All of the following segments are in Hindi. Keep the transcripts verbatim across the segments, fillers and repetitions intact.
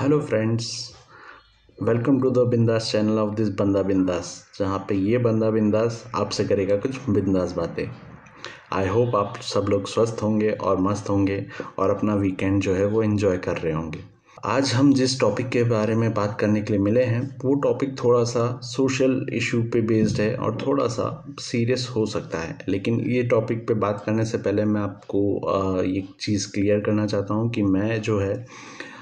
Hello friends, welcome to the Bindaas channel of this Banda Bindaas, जहाँ पे ये बंदा बिंदास आपसे करेगा कुछ बिंदास बातें। आई होप आप सब लोग स्वस्थ होंगे और मस्त होंगे और अपना वीकेंड जो है वो एंजॉय कर रहे होंगे। आज हम जिस टॉपिक के बारे में बात करने के लिए मिले हैं वो टॉपिक थोड़ा सा सोशल इशू पे बेस्ड है और थोड़ा सा सीरियस हो सकता है, लेकिन ये टॉपिक पे बात करने से पहले मैं आपको एक चीज़ क्लियर करना चाहता हूँ कि मैं जो है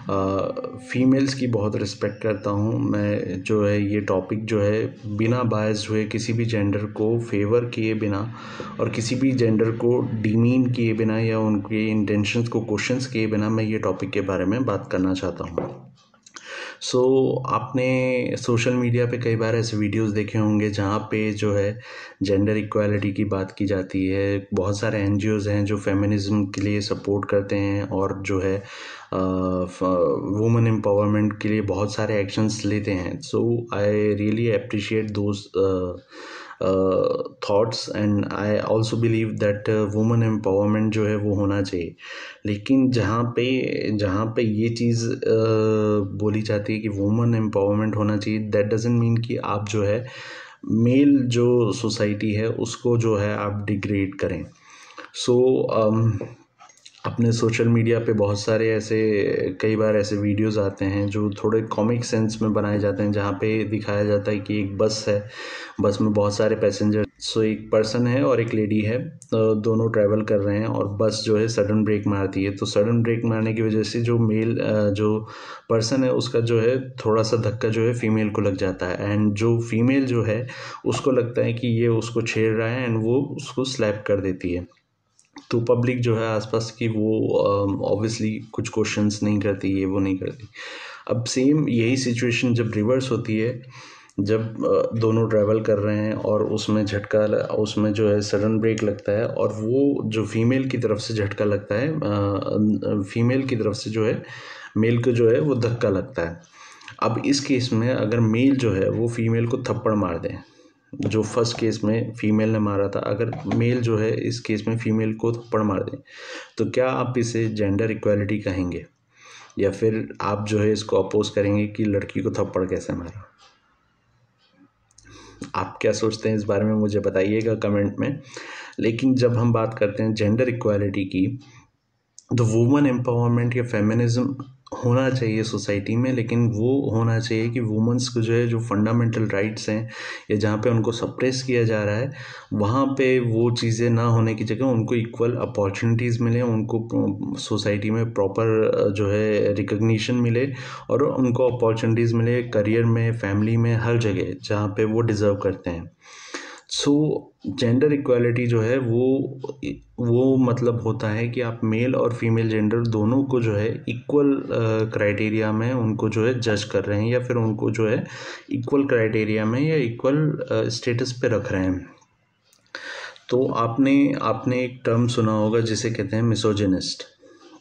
फ़ीमेल्स uh, की बहुत रिस्पेक्ट करता हूँ। मैं जो है ये टॉपिक जो है बिना बायस हुए, किसी भी जेंडर को फेवर किए बिना और किसी भी जेंडर को डिमीन किए बिना या उनके इंटेंशंस को क्वेश्चंस किए बिना मैं ये टॉपिक के बारे में बात करना चाहता हूँ। सो so, आपने सोशल मीडिया पे कई बार ऐसे वीडियोस देखे होंगे जहाँ पे जो है जेंडर इक्वालिटी की बात की जाती है। बहुत सारे एनजीओज़ हैं जो फेमिनिज़म के लिए सपोर्ट करते हैं और जो है वुमेन एम्पावरमेंट के लिए बहुत सारे एक्शंस लेते हैं। So I really appreciate those Uh, thoughts and I also believe that uh, women empowerment जो है वो होना चाहिए, लेकिन जहाँ पे जहाँ पे ये चीज़ uh, बोली जाती है कि women empowerment होना चाहिए, that doesn't mean कि आप जो है मेल जो सोसाइटी है उसको जो है आप डिग्रेड करें। सो so, um, अपने सोशल मीडिया पे बहुत सारे ऐसे कई बार ऐसे वीडियोस आते हैं जो थोड़े कॉमिक सेंस में बनाए जाते हैं, जहाँ पे दिखाया जाता है कि एक बस है, बस में बहुत सारे पैसेंजर, सो एक पर्सन है और एक लेडी है, दोनों ट्रैवल कर रहे हैं और बस जो है सडन ब्रेक मारती है। तो सडन ब्रेक मारने की वजह से जो मेल जो पर्सन है उसका जो है थोड़ा सा धक्का जो है फीमेल को लग जाता है, एंड जो फीमेल जो है उसको लगता है कि ये उसको छेड़ रहा है एंड वो उसको स्लैप कर देती है। तो पब्लिक जो है आसपास की वो ऑब्वियसली uh, कुछ क्वेश्चंस नहीं करती, ये वो नहीं करती। अब सेम यही सिचुएशन जब रिवर्स होती है, जब uh, दोनों ट्रैवल कर रहे हैं और उसमें झटका उसमें जो है सडन ब्रेक लगता है और वो जो फीमेल की तरफ से झटका लगता है, uh, फीमेल की तरफ से जो है मेल को जो है वो धक्का लगता है। अब इस केस में अगर मेल जो है वो फीमेल को थप्पड़ मार दें, जो फर्स्ट केस में फ़ीमेल ने मारा था, अगर मेल जो है इस केस में फ़ीमेल को थप्पड़ मार दें, तो क्या आप इसे जेंडर इक्वालिटी कहेंगे या फिर आप जो है इसको अपोज करेंगे कि लड़की को थप्पड़ कैसे मारा? आप क्या सोचते हैं इस बारे में मुझे बताइएगा कमेंट में। लेकिन जब हम बात करते हैं जेंडर इक्वालिटी की, तो वुमेन एम्पावरमेंट या फेमिनिज़म होना चाहिए सोसाइटी में, लेकिन वो होना चाहिए कि वुमेंस को जो है जो फंडामेंटल राइट्स हैं या जहाँ पे उनको सप्रेस किया जा रहा है वहाँ पे वो चीज़ें ना होने की जगह उनको इक्वल अपॉर्चुनिटीज़ मिले, उनको सोसाइटी में प्रॉपर जो है रिकग्निशन मिले और उनको अपॉर्चुनिटीज़ मिले करियर में, फैमिली में, हर जगह जहाँ पे वो डिज़र्व करते हैं। सो जेंडर इक्वालिटी जो है वो वो मतलब होता है कि आप मेल और फीमेल जेंडर दोनों को जो है इक्वल क्राइटेरिया uh, में उनको जो है जज कर रहे हैं या फिर उनको जो है इक्वल क्राइटेरिया में या इक्वल स्टेटस uh, पे रख रहे हैं। तो आपने आपने एक टर्म सुना होगा जिसे कहते हैं misogynist.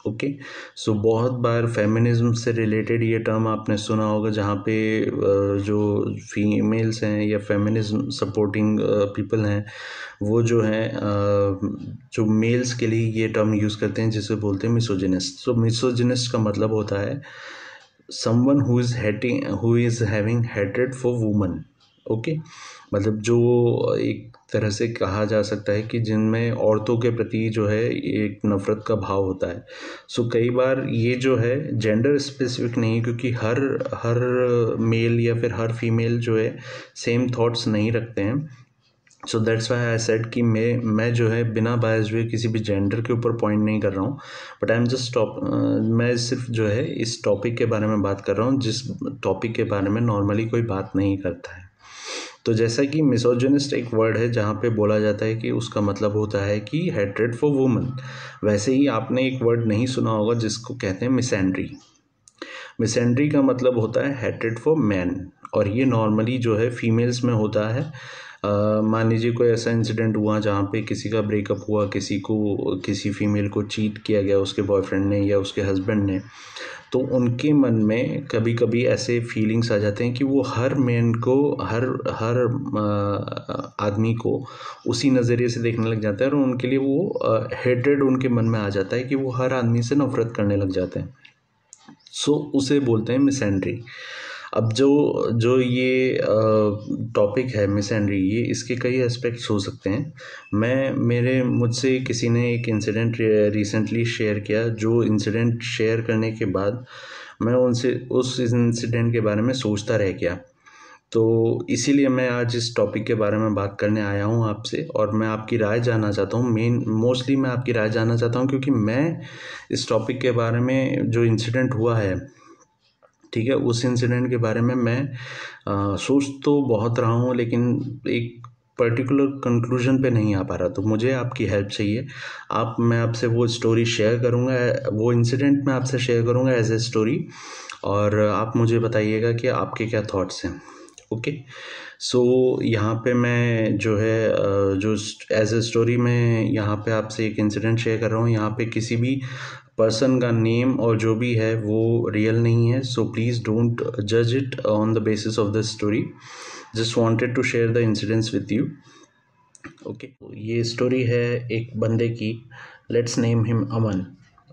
Okay okay. So so, बहुत बार फेमिनिज़म से रिलेटेड ये टर्म आपने सुना होगा, जहाँ पे जो फीमेल्स हैं या फेमिनिज़म सपोर्टिंग पीपल हैं वो जो है जो मेल्स के लिए ये टर्म यूज़ करते हैं जिसे बोलते हैं मिसोजिनिस्ट। सो मिसोजिनिस्ट का मतलब होता है someone who is hating who is having hatred for woman. Okay okay. मतलब जो एक तरह से कहा जा सकता है कि जिनमें औरतों के प्रति जो है एक नफ़रत का भाव होता है। सो so, कई बार ये जो है जेंडर स्पेसिफिक नहीं, क्योंकि हर हर मेल या फिर हर फीमेल जो है सेम थॉट्स नहीं रखते हैं। So that's why I said कि मैं मैं जो है बिना बायस हुए किसी भी जेंडर के ऊपर पॉइंट नहीं कर रहा हूँ, but I am just top मैं सिर्फ जो है इस टॉपिक के बारे में बात कर रहा हूँ जिस टॉपिक के बारे में नॉर्मली कोई बात नहीं करता है। तो जैसा कि मिसोजिनिस्ट एक वर्ड है जहाँ पे बोला जाता है कि उसका मतलब होता है कि हेट्रेड फॉर वुमन, वैसे ही आपने एक वर्ड नहीं सुना होगा जिसको कहते हैं मिसैंड्री। मिसैंड्री का मतलब होता है हेट्रेड फॉर मैन, और ये नॉर्मली जो है फीमेल्स में होता है। मान लीजिए कोई ऐसा इंसिडेंट हुआ जहाँ पे किसी का ब्रेकअप हुआ, किसी को किसी फीमेल को चीट किया गया उसके बॉयफ्रेंड ने या उसके हस्बैंड ने, तो उनके मन में कभी कभी ऐसे फीलिंग्स आ जाते हैं कि वो हर मैन को हर हर आदमी को उसी नज़रिए से देखने लग जाता है और उनके लिए वो हेट्रेड उनके मन में आ जाता है कि वो हर आदमी से नफरत करने लग जाते हैं। सो उसे बोलते हैं मिसहैंडरी। अब जो जो ये टॉपिक है मिसहैंडरी, ये इसके कई एस्पेक्ट्स हो सकते हैं। मैं मेरे मुझसे किसी ने एक इंसिडेंट रिसेंटली शेयर किया, जो इंसिडेंट शेयर करने के बाद मैं उनसे उस इंसिडेंट के बारे में सोचता रह गया, तो इसीलिए मैं आज इस टॉपिक के बारे में बात करने आया हूँ आपसे, और मैं आपकी राय जानना चाहता हूँ। मेन मोस्टली मैं आपकी राय जानना चाहता हूँ, क्योंकि मैं इस टॉपिक के बारे में जो इंसिडेंट हुआ है, ठीक है, उस इंसिडेंट के बारे में मैं आ, सोच तो बहुत रहा हूँ, लेकिन एक पर्टिकुलर कंक्लूजन पे नहीं आ पा रहा, तो मुझे आपकी हेल्प चाहिए। आप मैं आपसे वो स्टोरी शेयर करूँगा, वो इंसिडेंट मैं आपसे शेयर करूँगा एज ए स्टोरी, और आप मुझे बताइएगा कि आपके क्या थॉट्स हैं। ओके, सो यहाँ पे मैं जो है जो एज ए स्टोरी में यहाँ पे आपसे एक इंसिडेंट शेयर कर रहा हूँ। यहाँ पे किसी भी पर्सन का नेम और जो भी है वो रियल नहीं है, सो प्लीज़ डोंट जज it on the basis of the story. Just wanted to share the incidents with you. Okay, ये स्टोरी है एक बंदे की, let's name him Aman.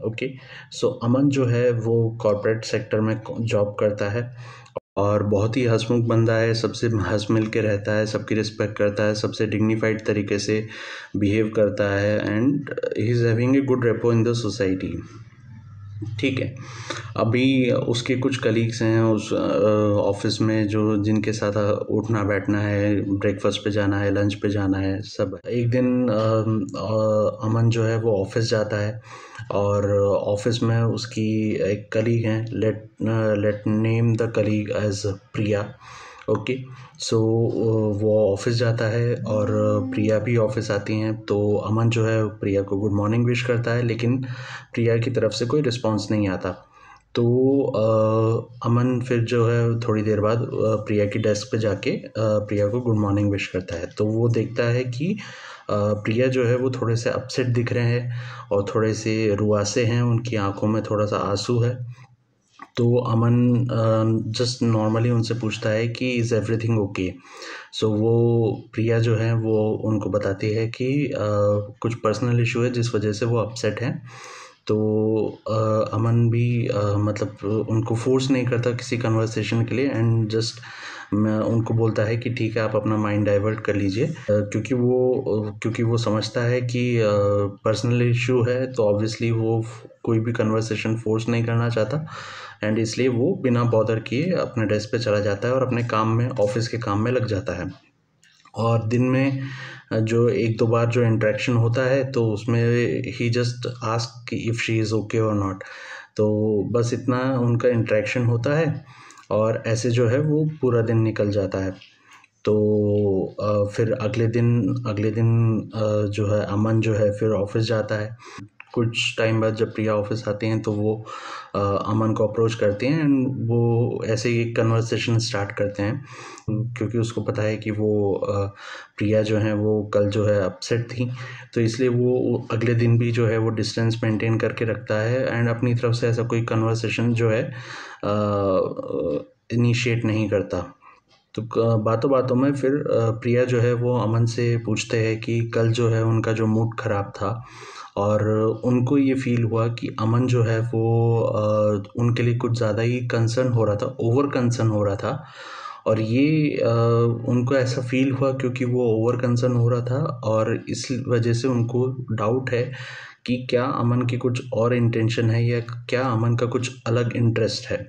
Okay, so Aman जो है वो कॉर्पोरेट सेक्टर में जॉब करता है, और बहुत ही हंसमुख बंदा है, सबसे हंस मिल के रहता है, सबकी रिस्पेक्ट करता है, सबसे डिग्निफाइड तरीके से बिहेव करता है, and he is having a good repo in the society. ठीक है, अभी उसके कुछ कलीग्स हैं उस ऑफिस में, जो जिनके साथ उठना बैठना है, ब्रेकफास्ट पे जाना है, लंच पे जाना है, सब। एक दिन आ, आ, अमन जो है वो ऑफिस जाता है, और ऑफिस में उसकी एक कलीग हैं, let let name the colleague as Priya. Okay, so वो ऑफिस जाता है और प्रिया भी ऑफिस आती हैं, तो अमन जो है प्रिया को गुड मॉर्निंग विश करता है, लेकिन प्रिया की तरफ से कोई रिस्पांस नहीं आता। तो आ, अमन फिर जो है थोड़ी देर बाद प्रिया की डेस्क पे जाके आ, प्रिया को गुड मॉर्निंग विश करता है, तो वो देखता है कि आ, प्रिया जो है वो थोड़े से अपसेट दिख रहे हैं और थोड़े से रुआसे हैं, उनकी आंखों में थोड़ा सा आंसू है। तो अमन जस्ट नॉर्मली उनसे पूछता है कि इज़ एवरीथिंग ओके। सो वो प्रिया जो है वो उनको बताती है कि uh, कुछ पर्सनल इशू है जिस वजह से वो अपसेट हैं। तो uh, अमन भी uh, मतलब उनको फोर्स नहीं करता किसी कन्वर्सेशन के लिए, एंड जस्ट उनको बोलता है कि ठीक है, आप अपना माइंड डाइवर्ट कर लीजिए, uh, क्योंकि वो क्योंकि वो समझता है कि पर्सनल uh, इशू है, तो ऑब्वियसली वो कोई भी कन्वर्सेशन फोर्स नहीं करना चाहता, एंड इसलिए वो बिना बॉदर किए अपने डेस्क पे चला जाता है और अपने काम में, ऑफिस के काम में लग जाता है। और दिन में जो एक दो बार जो इंटरेक्शन होता है, तो उसमें ही just ask if she is okay और नॉट, तो बस इतना उनका इंटरेक्शन होता है, और ऐसे जो है वो पूरा दिन निकल जाता है। तो फिर अगले दिन अगले दिन जो है अमन जो है फिर ऑफिस जाता है। कुछ टाइम बाद जब प्रिया ऑफिस आती हैं, तो वो आ, अमन को अप्रोच करती हैं, एंड वो ऐसे ही कन्वर्सेशन स्टार्ट करते हैं, क्योंकि उसको पता है कि वो आ, प्रिया जो है वो कल जो है अपसेट थी, तो इसलिए वो अगले दिन भी जो है वो डिस्टेंस मेंटेन करके रखता है, एंड अपनी तरफ से ऐसा कोई कन्वर्सेशन जो है इनिशिएट नहीं करता। तो बातों बातों में फिर प्रिया जो है वो अमन से पूछते हैं कि कल जो है उनका जो मूड ख़राब था, और उनको ये फील हुआ कि अमन जो है वो उनके लिए कुछ ज़्यादा ही कंसर्न हो रहा था, ओवर कंसर्न हो रहा था, और ये उनको ऐसा फील हुआ क्योंकि वो ओवर कंसर्न हो रहा था, और इस वजह से उनको डाउट है कि क्या अमन की कुछ और इंटेंशन है, या क्या अमन का कुछ अलग इंटरेस्ट है।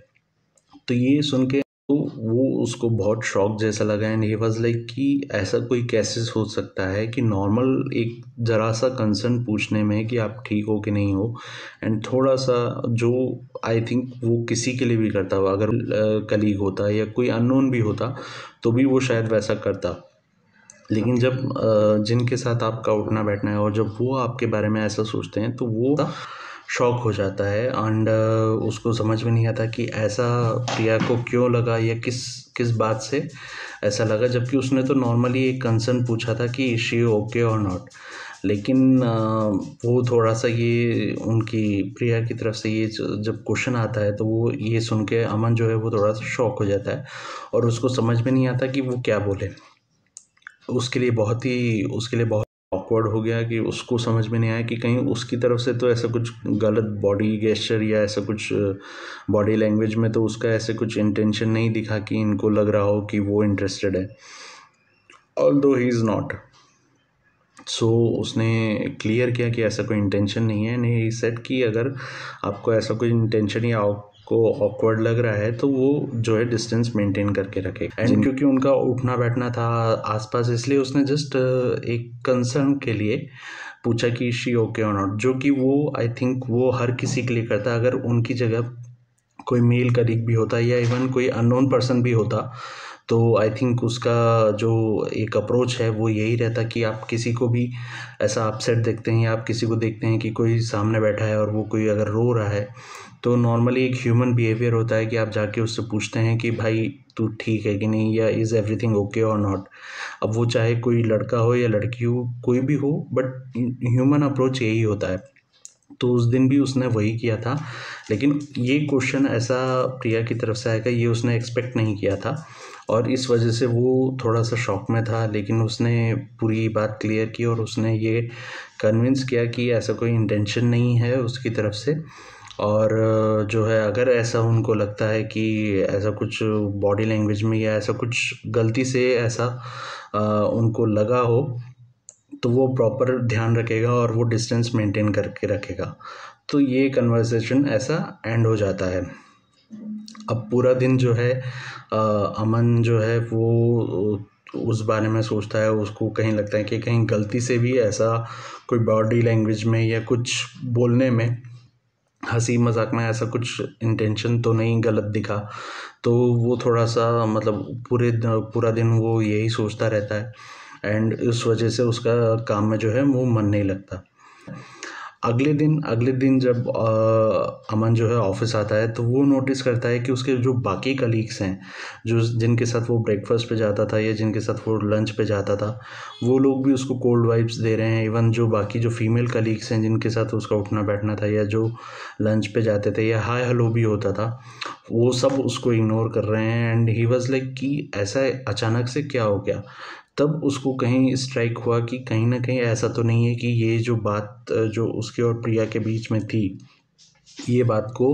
तो ये सुन के तो वो उसको बहुत शॉक जैसा लगा, एंड ही वाज लाइक कि ऐसा कोई कैसे हो सकता है कि नॉर्मल एक ज़रा सा कंसर्न पूछने में कि आप ठीक हो कि नहीं हो, एंड थोड़ा सा जो आई थिंक वो किसी के लिए भी करता हुआ, अगर कलीग होता या कोई अननोन भी होता तो भी वो शायद वैसा करता, लेकिन जब जिनके साथ आपका उठना बैठना है और जब वो आपके बारे में ऐसा सोचते हैं, तो वो शॉक हो जाता है, एंड उसको समझ में नहीं आता कि ऐसा प्रिया को क्यों लगा या किस किस बात से ऐसा लगा, जबकि उसने तो नॉर्मली एक कंसर्न पूछा था कि इज शी ओके और नॉट, लेकिन वो थोड़ा सा ये उनकी प्रिया की तरफ से ये जब क्वेश्चन आता है, तो वो ये सुन के अमन जो है वो थोड़ा सा शॉक हो जाता है, और उसको समझ में नहीं आता कि वो क्या बोले। उसके लिए बहुत ही उसके लिए बहुत ऑकवर्ड हो गया कि उसको समझ में नहीं आया कि कहीं उसकी तरफ से तो ऐसा कुछ गलत बॉडी गेस्चर या ऐसा कुछ बॉडी लैंग्वेज में तो उसका ऐसे कुछ इंटेंशन नहीं दिखा कि इनको लग रहा हो कि वो इंटरेस्टेड है, although he is not. So so, उसने क्लियर किया कि ऐसा कोई इंटेंशन नहीं है। नहीं, ही सेड कि अगर आपको ऐसा कोई इंटेंशन या आपको ऑकवर्ड लग रहा है तो वो जो है डिस्टेंस मेंटेन करके रखे। एंड क्योंकि उनका उठना बैठना था आसपास, इसलिए उसने जस्ट एक कंसर्न के लिए पूछा कि शी ओके और नॉट, जो कि वो आई थिंक वो हर किसी के लिए करता। अगर उनकी जगह कोई मेल कलीग भी होता या इवन कोई अननोन पर्सन भी होता तो आई थिंक उसका जो एक अप्रोच है वो यही रहता कि आप किसी को भी ऐसा अपसेट देखते हैं या आप किसी को देखते हैं कि कोई सामने बैठा है और वो कोई अगर रो रहा है तो नॉर्मली एक ह्यूमन बिहेवियर होता है कि आप जाके उससे पूछते हैं कि भाई तू ठीक है कि नहीं, या इज़ एवरीथिंग ओके और नॉट। अब वो चाहे कोई लड़का हो या लड़की हो, कोई भी हो, बट ह्यूमन अप्रोच यही होता है। तो उस दिन भी उसने वही किया था, लेकिन ये क्वेश्चन ऐसा प्रिया की तरफ से आएगा ये उसने एक्सपेक्ट नहीं किया था और इस वजह से वो थोड़ा सा शॉक में था। लेकिन उसने पूरी बात क्लियर की और उसने ये कन्विंस किया कि ऐसा कोई इंटेंशन नहीं है उसकी तरफ से, और जो है अगर ऐसा उनको लगता है कि ऐसा कुछ बॉडी लैंग्वेज में या ऐसा कुछ गलती से ऐसा आ, उनको लगा हो तो वो प्रॉपर ध्यान रखेगा और वो डिस्टेंस मेंटेन करके रखेगा। तो ये कन्वर्सेशन ऐसा एंड हो जाता है। अब पूरा दिन जो है आ, अमन जो है वो उस बारे में सोचता है, उसको कहीं लगता है कि कहीं गलती से भी ऐसा कोई बॉडी लैंग्वेज में या कुछ बोलने में हंसी मजाक में ऐसा कुछ इंटेंशन तो नहीं गलत दिखा। तो वो थोड़ा सा मतलब पूरे पूरा दिन वो यही सोचता रहता है एंड इस वजह से उसका काम में जो है वो मन नहीं लगता। अगले दिन अगले दिन जब आ, अमन जो है ऑफिस आता है तो वो नोटिस करता है कि उसके जो बाकी कलीग्स हैं, जो जिनके साथ वो ब्रेकफास्ट पे जाता था या जिनके साथ वो लंच पे जाता था, वो लोग भी उसको कोल्ड वाइब्स दे रहे हैं। इवन जो बाकी जो फीमेल कलीग्स हैं जिनके साथ उसका उठना बैठना था या जो लंच पे जाते थे या हाय हेलो भी होता था, वो सब उसको इग्नोर कर रहे हैं। एंड ही वॉज लाइक कि ऐसा अचानक से क्या हो गया। तब उसको कहीं स्ट्राइक हुआ कि कहीं ना कहीं ऐसा तो नहीं है कि ये जो बात जो उसके और प्रिया के बीच में थी, ये बात को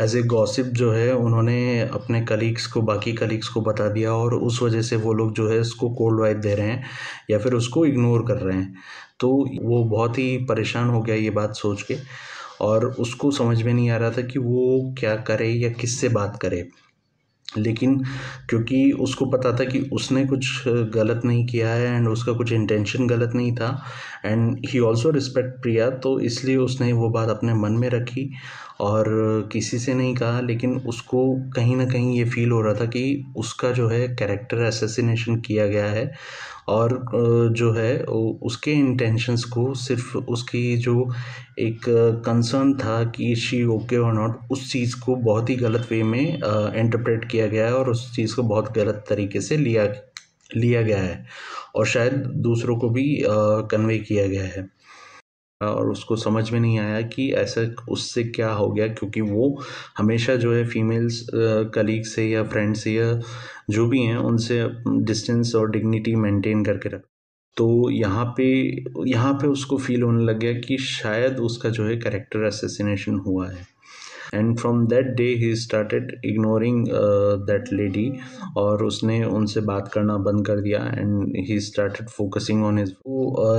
एज ए गॉसिप जो है उन्होंने अपने कलीग्स को बाकी कलीग्स को बता दिया और उस वजह से वो लोग जो है उसको कोल्ड वाइब दे रहे हैं या फिर उसको इग्नोर कर रहे हैं। तो वो बहुत ही परेशान हो गया ये बात सोच के, और उसको समझ में नहीं आ रहा था कि वो क्या करे या किससे बात करे। लेकिन क्योंकि उसको पता था कि उसने कुछ गलत नहीं किया है एंड उसका कुछ इंटेंशन गलत नहीं था and he also respect Priya, तो इसलिए उसने वो बात अपने मन में रखी और किसी से नहीं कहा। लेकिन उसको कहीं ना कहीं ये फील हो रहा था कि उसका जो है कैरेक्टर असैसिनेशन किया गया है और जो है उसके इंटेंशंस को सिर्फ उसकी जो एक कंसर्न था कि शी ओके और नॉट, उस चीज़ को बहुत ही गलत वे में इंटरप्रेट किया गया है और उस चीज़ को बहुत गलत तरीके से लिया लिया गया है और शायद दूसरों को भी कन्वे किया गया है। और उसको समझ में नहीं आया कि ऐसा उससे क्या हो गया, क्योंकि वो हमेशा जो है फीमेल्स कलीग से या फ्रेंड से या जो भी हैं उनसे डिस्टेंस और डिग्निटी मेंटेन करके रख। तो यहाँ पे यहाँ पे उसको फील होने लग गया कि शायद उसका जो है कैरेक्टर असैसिनेशन हुआ है। And from that day he started ignoring that lady, और उसने उनसे बात करना बंद कर दिया and he started focusing on his.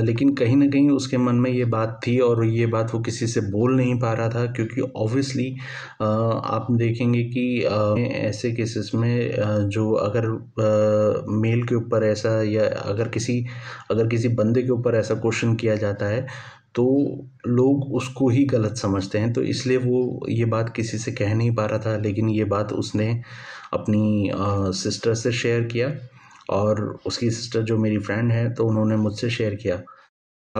लेकिन कहीं ना कहीं उसके मन में ये बात थी और ये बात वो किसी से बोल नहीं पा रहा था, क्योंकि ऑब्वियसली uh, आप देखेंगे कि uh, ऐसे केसेस में uh, जो अगर uh, मेल के ऊपर ऐसा या अगर किसी अगर किसी बंदे के ऊपर ऐसा क्वेश्चन किया जाता है तो लोग उसको ही गलत समझते हैं। तो इसलिए वो ये बात किसी से कह नहीं पा रहा था, लेकिन ये बात उसने अपनी आ, सिस्टर से शेयर किया और उसकी सिस्टर जो मेरी फ्रेंड है तो उन्होंने मुझसे शेयर किया।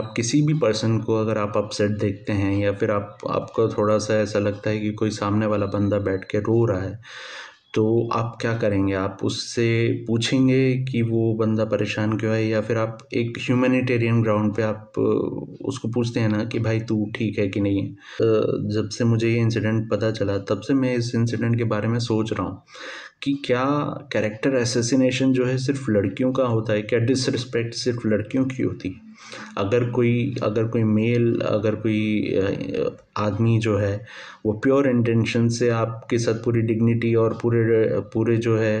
आप किसी भी पर्सन को अगर आप अपसेट देखते हैं या फिर आप आपको थोड़ा सा ऐसा लगता है कि कोई सामने वाला बंदा बैठ के रो रहा है, तो आप क्या करेंगे? आप उससे पूछेंगे कि वो बंदा परेशान क्यों है, या फिर आप एक ह्यूमैनिटेरियन ग्राउंड पे आप उसको पूछते हैं ना कि भाई तू ठीक है कि नहीं है। तो जब से मुझे ये इंसिडेंट पता चला तब से मैं इस इंसिडेंट के बारे में सोच रहा हूँ कि क्या कैरेक्टर एसेसिनेशन जो है सिर्फ लड़कियों का होता है, क्या डिसरिस्पेक्ट सिर्फ लड़कियों की होती है? अगर कोई अगर कोई मेल अगर कोई आदमी जो है वो प्योर इंटेंशन से आपके साथ पूरी डिग्निटी और पूरे पूरे जो है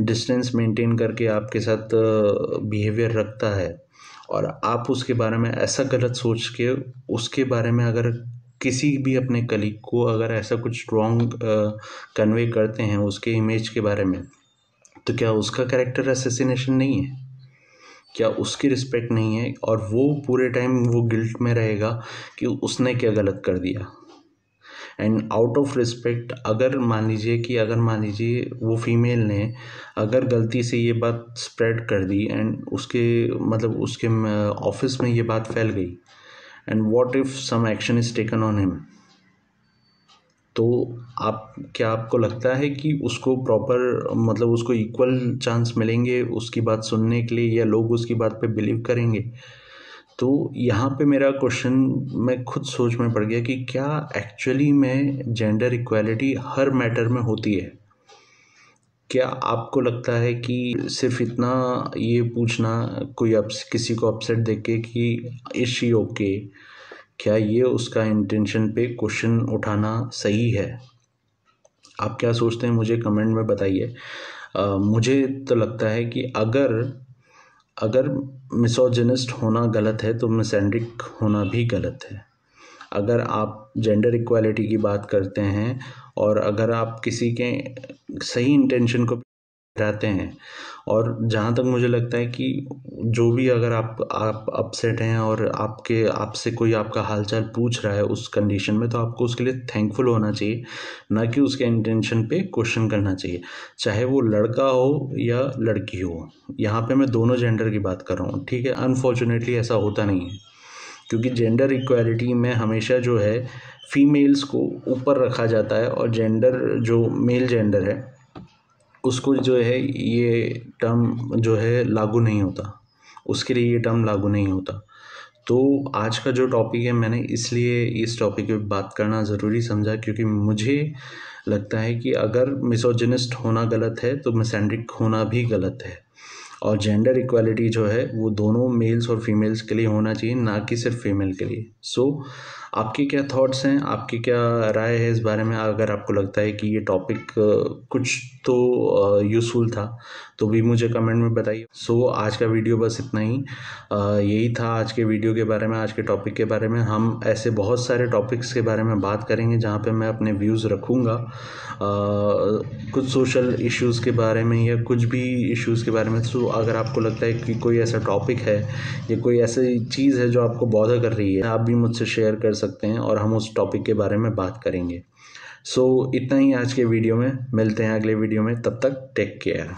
डिस्टेंस मेंटेन करके आपके साथ बिहेवियर रखता है और आप उसके बारे में ऐसा गलत सोच के उसके बारे में अगर किसी भी अपने कलीग को अगर ऐसा कुछ रॉन्ग कन्वे करते हैं उसके इमेज के बारे में, तो क्या उसका कैरेक्टर असैसिनेशन नहीं है? क्या उसकी रिस्पेक्ट नहीं है? और वो पूरे टाइम वो गिल्ट में रहेगा कि उसने क्या गलत कर दिया। एंड आउट ऑफ रिस्पेक्ट अगर मान लीजिए कि अगर मान लीजिए वो फीमेल ने अगर गलती से ये बात स्प्रेड कर दी एंड उसके मतलब उसके ऑफिस में ये बात फैल गई, and what if some action is taken on him, तो आप क्या आपको लगता है कि उसको प्रॉपर मतलब उसको इक्वल चांस मिलेंगे उसकी बात सुनने के लिए या लोग उसकी बात पे बिलीव करेंगे? तो यहाँ पे मेरा क्वेश्चन मैं खुद सोच में पड़ गया कि क्या एक्चुअली में जेंडर इक्वालिटी हर मैटर में होती है? क्या आपको लगता है कि सिर्फ इतना ये पूछना कोई आप किसी को अपसेट देख के कि इज शी ओके, क्या ये उसका इंटेंशन पे क्वेश्चन उठाना सही है? आप क्या सोचते हैं मुझे कमेंट में बताइए। मुझे तो लगता है कि अगर अगर मिसोजिनिस्ट होना गलत है तो मिसैंड्रिक होना भी गलत है। अगर आप जेंडर इक्वालिटी की बात करते हैं और अगर आप किसी के सही इंटेंशन को रहते हैं, और जहाँ तक मुझे लगता है कि जो भी अगर आप आप अपसेट हैं और आपके आपसे कोई आपका हालचाल पूछ रहा है उस कंडीशन में, तो आपको उसके लिए थैंकफुल होना चाहिए, ना कि उसके इंटेंशन पे क्वेश्चन करना चाहिए, चाहे वो लड़का हो या लड़की हो। यहाँ पे मैं दोनों जेंडर की बात कर रहा हूँ, ठीक है। अनफॉर्चुनेटली ऐसा होता नहीं है, क्योंकि जेंडर इक्वालिटी में हमेशा जो है फीमेल्स को ऊपर रखा जाता है और जेंडर जो मेल जेंडर है उसको जो है ये टर्म जो है लागू नहीं होता, उसके लिए ये टर्म लागू नहीं होता। तो आज का जो टॉपिक है मैंने इसलिए इस टॉपिक पे बात करना ज़रूरी समझा, क्योंकि मुझे लगता है कि अगर मिसोजिनिस्ट होना गलत है तो मिसैंड्रिक होना भी गलत है, और जेंडर इक्वालिटी जो है वो दोनों मेल्स और फीमेल्स के लिए होना चाहिए, ना कि सिर्फ फीमेल के लिए। सो so, आपके क्या थॉट्स हैं, आपकी क्या राय है इस बारे में? अगर आपको लगता है कि ये टॉपिक कुछ तो यूज़फुल था तो भी मुझे कमेंट में बताइए। सो so, आज का वीडियो बस इतना ही, यही था आज के वीडियो के बारे में, आज के टॉपिक के बारे में। हम ऐसे बहुत सारे टॉपिक्स के बारे में बात करेंगे जहाँ पर मैं अपने व्यूज़ रखूँगा, कुछ सोशल इश्यूज़ के बारे में या कुछ भी इश्यूज़ के बारे में। सो अगर आपको लगता है कि कोई ऐसा टॉपिक है या कोई ऐसी चीज़ है जो आपको बॉदर कर रही है, आप भी मुझसे शेयर कर सकते हैं और हम उस टॉपिक के बारे में बात करेंगे। सो इतना ही आज के वीडियो में, मिलते हैं अगले वीडियो में, तब तक टेक केयर।